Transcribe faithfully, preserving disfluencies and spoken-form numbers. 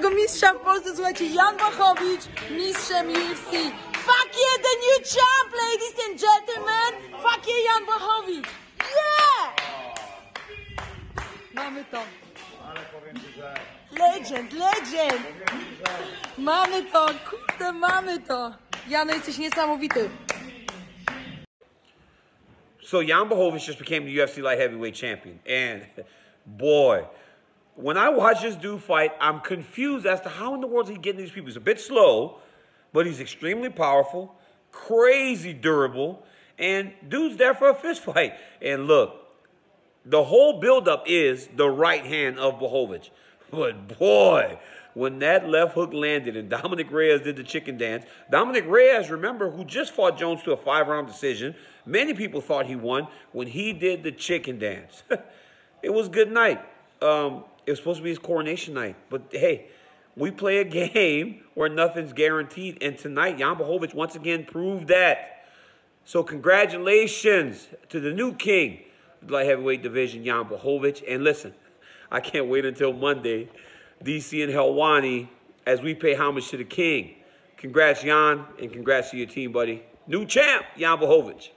nowego mistrza w Polsce, słuchajcie, Jan Błachowicz, mistrzem U F C. Fuck yeah, the new champ, ladies and gentlemen! Fuck yeah, Jan Błachowicz! Yeah! Mamy to. Ale powiem ci, że... Legend, legend! Mamy to, kurde, mamy to! Jano, jesteś niesamowity. So Jan Błachowicz just became the U F C light heavyweight champion, and boy, when I watch this dude fight, I'm confused as to how in the world is he getting these people. He's a bit slow, but he's extremely powerful, crazy durable, and dude's there for a fist fight. And look, the whole buildup is the right hand of Błachowicz. But boy, when that left hook landed and Dominick Reyes did the chicken dance, Dominick Reyes, remember, who just fought Jones to a five round decision. Many people thought he won when he did the chicken dance. It was good night. Um, it was supposed to be his coronation night. But hey, we play a game where nothing's guaranteed. And tonight, Jan Błachowicz once again proved that. So congratulations to the new king of the light heavyweight division, Jan Błachowicz. And listen, I can't wait until Monday, D C and Helwani, as we pay homage to the king. Congrats, Jan, and congrats to your team, buddy. New champ, Jan Błachowicz.